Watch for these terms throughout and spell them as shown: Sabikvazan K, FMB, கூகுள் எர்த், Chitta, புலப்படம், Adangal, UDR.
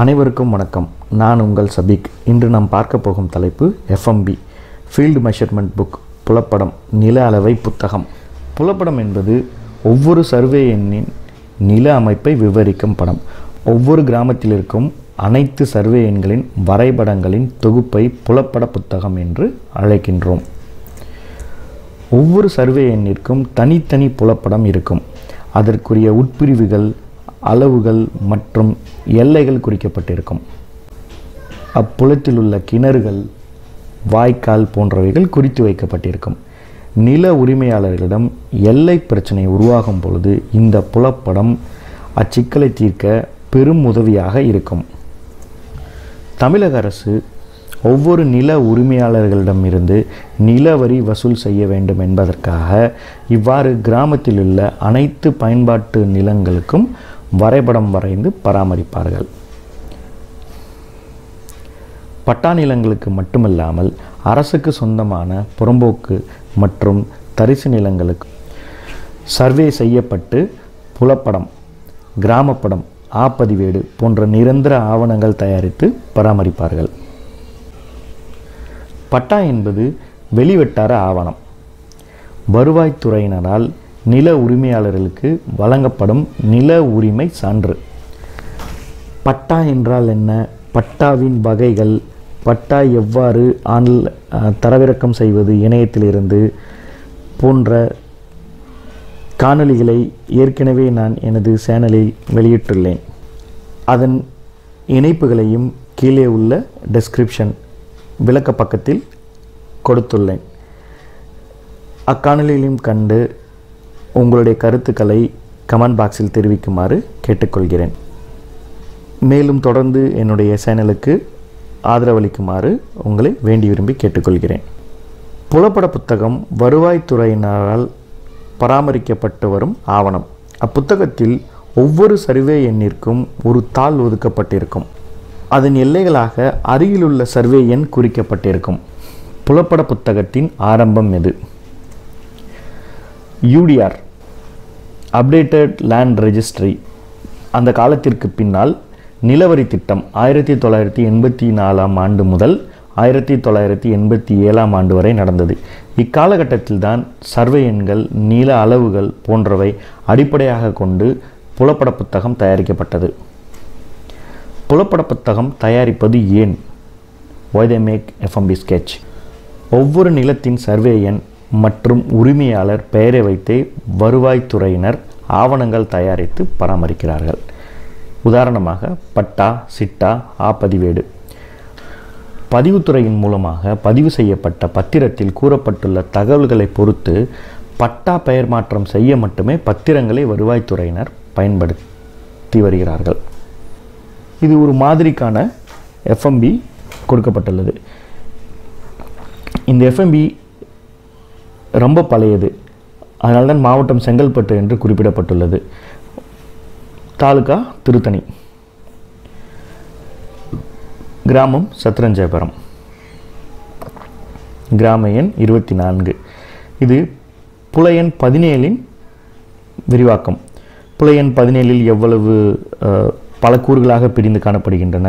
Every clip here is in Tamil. அனைவருக்கும் வணக்கம். நான் உங்கள் சபிக். இன்று நாம் பார்க்க போகும் தலைப்பு FMB ஃபீல்டு மெஷர்மெண்ட் புக், புலப்படம், நில அளவை புத்தகம். புலப்படம் என்பது ஒவ்வொரு சர்வே எண்ணின் நில அமைப்பை விவரிக்கும் படம். ஒவ்வொரு கிராமத்தில் இருக்கும் அனைத்து சர்வே எண்களின் வரைபடங்களின் தொகுப்பை புலப்பட புத்தகம் என்று அழைக்கின்றோம். ஒவ்வொரு சர்வே எண்ணிற்கும் தனித்தனி புலப்படம் இருக்கும். அதற்குரிய உட்பிரிவுகள், அளவுகள் மற்றும் எல்லைகள் குறிக்கப்பட்டிருக்கும். அப்புலத்தில் உள்ள கிணறுகள், வாய்க்கால் போன்றவைகள் குறித்து வைக்கப்பட்டிருக்கும். நில உரிமையாளர்களிடம் எல்லை பிரச்சனை உருவாகும் பொழுது இந்த புலப்படம் அச்சிக்கலை தீர்க்க பெரும் உதவியாக இருக்கும். தமிழக அரசு ஒவ்வொரு நில உரிமையாளர்களிடமிருந்து நிலவரி வசூல் செய்ய வேண்டும் என்பதற்காக இவ்வாறு கிராமத்தில் உள்ள அனைத்து பயன்பாட்டு நிலங்களுக்கும் வரைபடம் வரைந்து பராமரிப்பார்கள். பட்டா நிலங்களுக்கு மட்டுமல்லாமல் அரசுக்கு சொந்தமான புறம்போக்கு மற்றும் தரிசு நிலங்களுக்கு சர்வே செய்யப்பட்டு புலப்படம், கிராமப்படம், ஆப்பதிவேடு போன்ற நிரந்தர ஆவணங்கள் தயாரித்து பராமரிப்பார்கள். பட்டா என்பது வெளிவட்டார ஆவணம். வருவாய்த்துறையினரால் நில உரிமையாளர்களுக்கு வழங்கப்படும் நில உரிமை சான்று. பட்டா என்றால் என்ன? பட்டாவின் வகைகள், பட்டா எவ்வாறு தரவிறக்கம் செய்வது இணையத்திலிருந்து போன்ற காணொளிகளை ஏற்கனவே நான் எனது சேனலில் வெளியிட்டுள்ளேன். அதன் இணைப்புகளையும் கீழே உள்ள டெஸ்கிரிப்ஷன் விளக்க பக்கத்தில் கொடுத்துள்ளேன். அக்காணொளியிலும் கண்டு உங்களுடைய கருத்துக்களை கமெண்ட் பாக்ஸில் தெரிவிக்குமாறு கேட்டுக்கொள்கிறேன். மேலும் தொடர்ந்து என்னுடைய சேனலுக்கு ஆதரவளிக்குமாறு உங்களை வேண்டி விரும்பி கேட்டுக்கொள்கிறேன். புலப்பட புத்தகம் வருவாய்த்துறையினரால் பராமரிக்கப்பட்டு வரும் ஆவணம். அப்புத்தகத்தில் ஒவ்வொரு சர்வே எண்ணிற்கும் ஒரு தாள் ஒதுக்கப்பட்டிருக்கும். அதன் எல்லைகளாக அருகிலுள்ள சர்வே எண் குறிக்கப்பட்டிருக்கும். புலப்பட புத்தகத்தின் ஆரம்பம் எது? UDR updated land registry. அந்த காலத்திற்கு பின்னால் நிலவரி திட்டம் 1984ஆம் ஆண்டு முதல் 1987ஆம் ஆண்டு வரை நடந்தது. இக்காலகட்டத்தில்தான் சர்வே எண்கள், நில அளவுகள் போன்றவை அடிப்படையாக கொண்டு புலப்பட புத்தகம் தயாரிக்கப்பட்டது. புலப்பட புத்தகம் தயாரிப்பது ஏன்? Why they make FMB sketch? ஒவ்வொரு நிலத்தின் சர்வே எண் மற்றும் உரிமையாளர் பெயரை வைத்தே வருவாய்த்துறையினர் ஆவணங்கள் தயாரித்து பராமரிக்கிறார்கள். உதாரணமாக பட்டா, சிட்டா, ஆப்பதிவேடு. பதிவுத்துறையின் மூலமாக பதிவு செய்யப்பட்ட பத்திரத்தில் கூறப்பட்டுள்ள தகவல்களை பொறுத்து பட்டா பெயர் மாற்றம் செய்ய மட்டுமே பத்திரங்களை வருவாய்த்துறையினர் பயன்படுத்தி வருகிறார்கள். இது ஒரு மாதிரிக்கான FMB கொடுக்கப்பட்டுள்ளது. இந்த FMB ரொம்ப பழையது. அதனால் தான் மாவட்டம் செங்கல்பட்டு என்று குறிப்பிடப்பட்டுள்ளது. தாலுகா திருத்தணி, கிராமம் சத்திரஞ்சயபுரம், கிராம எண் 24. இது புலையன் 17இன் விரிவாக்கம். புலையன் 17இல் எவ்வளவு பல கூறுகளாக பிரிந்து காணப்படுகின்றன.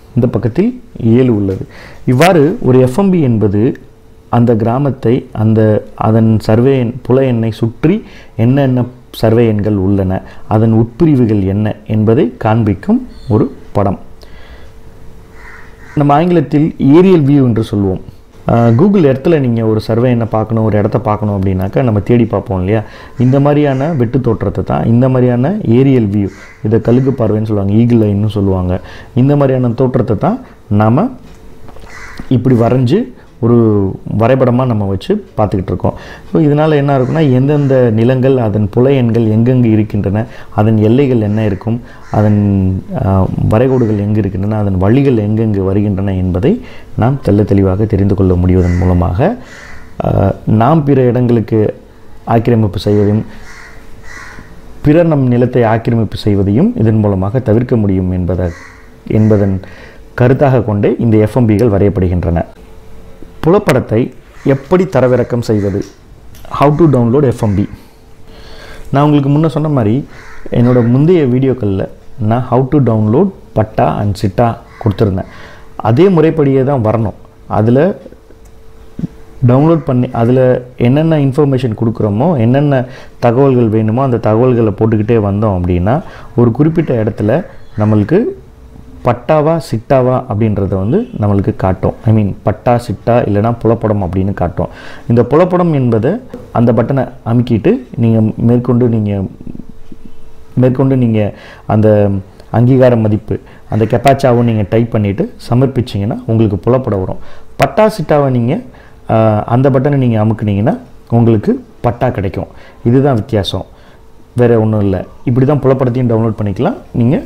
இந்த பக்கத்தில் 7 உள்ளது. இவ்வாறு ஒரு FMB என்பது அந்த கிராமத்தை, அதன் சர்வே புல எண்ணை சுற்றி என்னென்ன சர்வே எண்கள் உள்ளன, அதன் உட்பிரிவுகள் என்ன என்பதை காண்பிக்கும் ஒரு படம். நம்ம ஆங்கிலத்தில் ஏரியல் வியூ என்று சொல்வோம். கூகுள் எர்த்தில் நீங்கள் ஒரு சர்வே எண்ணை பார்க்கணும், ஒரு இடத்த பார்க்கணும் அப்படின்னாக்கா நம்ம தேடி பார்ப்போம் இல்லையா? இந்த மாதிரியான வெட்டு தோற்றத்தை தான் இந்த மாதிரியான ஏரியல் வியூ, இதை கழுகு பார்வைன்னு சொல்லுவாங்க, ஈகிள் ஐன்னு சொல்லுவாங்க. இந்த மாதிரியான தோற்றத்தை தான் நாம் இப்படி வரைஞ்சி ஒரு வரைபடமா நம்ம வச்சு பார்த்துக்கிட்டு இருக்கோம். சோ இதனால என்ன இருக்கும்னா எந்தெந்த நிலங்கள் அதன் புலையன்கள் எங்கெங்க இருக்கின்றன, அதன் எல்லைகள் என்ன இருக்கும், அதன் வரைகோடுகள் எங்க இருக்கின்றன, அதன் வழிகள் எங்கெங்க வருகின்றன என்பதை நாம் தெள்ளத்தெளிவாக தெரிந்து கொள்ள முடிவதன் மூலமாக நாம் பிற இடங்களுக்கு ஆக்கிரமிப்பு செய்வதையும் பிறர் நம் நிலத்தை ஆக்கிரமிப்பு செய்வதையும் இதன் மூலமாக தவிர்க்க முடியும் என்பதன் கருத்தாக கொண்டே இந்த எஃப்எம்பிகள் வரையப்படுகின்றன. புலப்படத்தை எப்படி தரவிறக்கம் செய்வது? How to download FMB. நான் உங்களுக்கு முன்னே சொன்ன மாதிரி என்னோடய முந்தைய வீடியோக்களில் நான் how to download patta and chitta கொடுத்துருந்தேன். அதே முறைப்படியே தான் வரணும். அதில் டவுன்லோட் பண்ணி அதில் என்னென்ன இன்ஃபர்மேஷன் கொடுக்குறோமோ, என்னென்ன தகவல்கள் வேணுமோ அந்த தகவல்களை போட்டுக்கிட்டே வந்தோம் அப்படின்னா ஒரு குறிப்பிட்ட இடத்துல நம்மளுக்கு பட்டாவா சிட்டாவா அப்படின்றத வந்து நம்மளுக்கு காட்டும். ஐ மீன் பட்டா சிட்டா இல்லைனா புலப்படம் அப்படின்னு காட்டும். இந்த புலப்படம் என்பது அந்த பட்டனை அமுக்கிட்டு நீங்கள் மேற்கொண்டு நீங்கள் அந்த அங்கீகார மதிப்பு அந்த கெப்பாச்சாவும் நீங்கள் டைப் பண்ணிவிட்டு சமர்ப்பிச்சிங்கன்னா உங்களுக்கு புலப்பட வரும். பட்டா சிட்டாவை நீங்கள் அந்த பட்டனை நீங்கள் அமுக்குனீங்கன்னா உங்களுக்கு பட்டா கிடைக்கும். இதுதான் வித்தியாசம், வேறு ஒன்றும் இல்லை. இப்படி தான் புலப்படத்தையும் டவுன்லோட் பண்ணிக்கலாம், நீங்கள்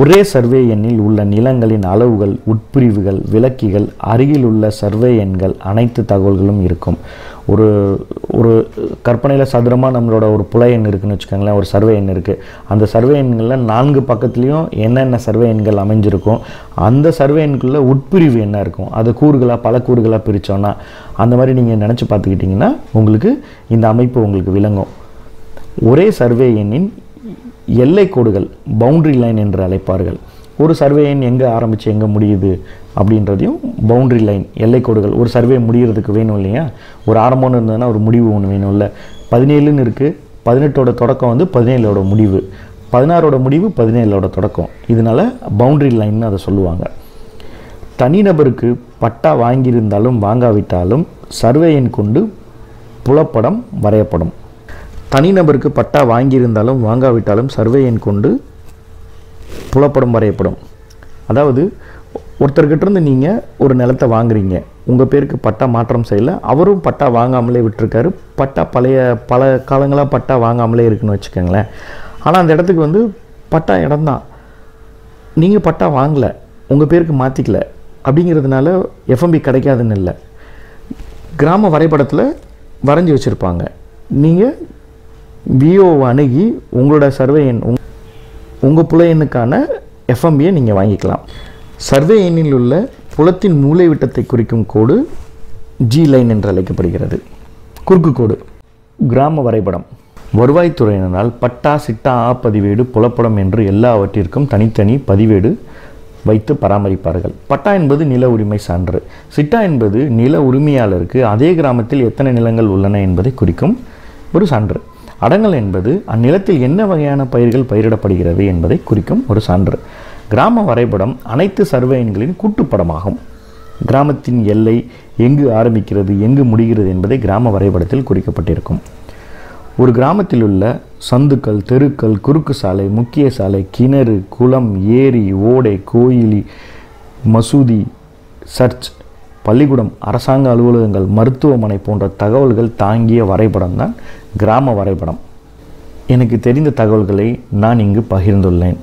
ஒரே சர்வே எண்ணில் உள்ள நிலங்களின் அளவுகள், உட்பிரிவுகள், விளக்கிகள், அருகில் உள்ள சர்வே எண்கள் அனைத்து தகவல்களும் இருக்கும். ஒரு ஒரு கற்பனையில் சதுரமாக நம்மளோட ஒரு புல எண் இருக்குதுன்னு வச்சுக்கோங்களேன், ஒரு சர்வே எண் இருக்குது. அந்த சர்வே எண்களில் 4 பக்கத்துலேயும் என்னென்ன சர்வே எண்கள் அமைஞ்சிருக்கும், அந்த சர்வே எண்குள்ளே உட்பிரிவு என்ன இருக்கும், அதை கூறுகளாக பல கூறுகளாக பிரித்தோன்னா அந்த மாதிரி நீங்கள் நினச்சி பார்த்துக்கிட்டிங்கன்னா உங்களுக்கு இந்த அமைப்பு உங்களுக்கு விளங்கும். ஒரே சர்வே எண்ணின் எல்லை கோடுகள் பவுண்ட்ரி லைன் என்று அழைப்பார்கள். ஒரு சர்வே எண் எங்கே ஆரம்பித்து எங்கே முடியுது அப்படின்றதையும் பவுண்ட்ரி லைன் எல்லை கோடுகள் ஒரு சர்வே முடிகிறதுக்கு வேணும் இல்லையா? ஒரு ஆரம்பம்னு இருந்ததுன்னா ஒரு முடிவு ஒன்று வேணும் இல்லை? 17ன்னு இருக்குது, 18ஓட தொடக்கம் வந்து 17ஓட முடிவு, 16ஓட முடிவு 17ஓட தொடக்கம். இதனால் பவுண்ட்ரி லைன்னு அதை சொல்லுவாங்க. தனிநபருக்கு பட்டா வாங்கியிருந்தாலும் வாங்காவிட்டாலும் சர்வே எண் கொண்டு புலப்படம் வரையப்படும். தனிநபருக்கு பட்டா வாங்கியிருந்தாலும் வாங்காவிட்டாலும் சர்வே எண் கொண்டு புலப்படம் வரையப்படும். அதாவது ஒருத்தர்கிட்ட இருந்து நீங்கள் ஒரு நிலத்தை வாங்குறீங்க, உங்கள் பேருக்கு பட்டா மாற்றம் செய்யலை, அவரும் பட்டா வாங்காமலே விட்டுருக்காரு, பட்டா பல காலங்களாக பட்டா வாங்காமலே இருக்குன்னு வச்சுக்கோங்களேன். ஆனால் அந்த இடத்துக்கு வந்து பட்டா இடம்தான், நீங்கள் பட்டா வாங்கலை, உங்கள் பேருக்கு மாற்றிக்கல, அப்படிங்கிறதுனால எஃப்எம்பி கிடைக்காதுன்னு இல்லை. கிராம வரைபடத்தில் வரைஞ்சி வச்சுருப்பாங்க, நீங்கள் விஓவை அணுகி உங்களோட சர்வே எண் உங்கள் புல எண்ணுக்கான எஃப்எம்பியை நீங்கள் வாங்கிக்கலாம். சர்வே எண்ணில் உள்ள புலத்தின் மூலைவிட்டத்தை குறிக்கும் கோடு ஜி லைன் என்று அழைக்கப்படுகிறது. குறுக்கு கோடு. கிராம வரைபடம். வருவாய்த்துறையினால் பட்டா சிட்டா ஆ பதிவேடு புலப்படம் என்று எல்லாவற்றிற்கும் தனித்தனி பதிவேடு வைத்து பராமரிப்பார்கள். பட்டா என்பது நில உரிமை சான்று, சிட்டா என்பது நில உரிமையாளருக்கு அதே கிராமத்தில் எத்தனை நிலங்கள் உள்ளன என்பதை குறிக்கும் ஒரு சான்று, அடங்கல் என்பது அந்நிலத்தில் என்ன வகையான பயிர்கள் பயிரிடப்படுகிறது என்பதை குறிக்கும் ஒரு சான்று. கிராம வரைபடம் அனைத்து சர்வே எண்களின் கூட்டுப்படமாகும். கிராமத்தின் எல்லை எங்கு ஆரம்பிக்கிறது எங்கு முடிகிறது என்பதை கிராம வரைபடத்தில் குறிக்கப்பட்டிருக்கும். ஒரு கிராமத்தில் உள்ள சந்துக்கள், தெருக்கள், குறுக்கு சாலை, முக்கிய சாலை, கிணறு, குளம், ஏரி, ஓடை, கோயில், மசூதி, சர்ச், பள்ளிக்கூடம், அரசாங்க அலுவலகங்கள், மருத்துவமனை போன்ற தகவல்கள் தாங்கிய வரைபடம் தான் கிராம வரைபடம். எனக்கு தெரிந்த தகவல்களை நான் இங்கு பகிர்ந்துள்ளேன்.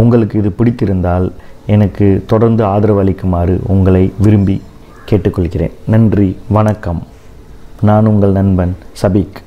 உங்களுக்கு இது பிடித்திருந்தால் எனக்கு தொடர்ந்து ஆதரவு அளிக்குமாறு உங்களை விரும்பி கேட்டுக்கொள்கிறேன். நன்றி, வணக்கம். நான் உங்கள் நண்பன் சபீக்.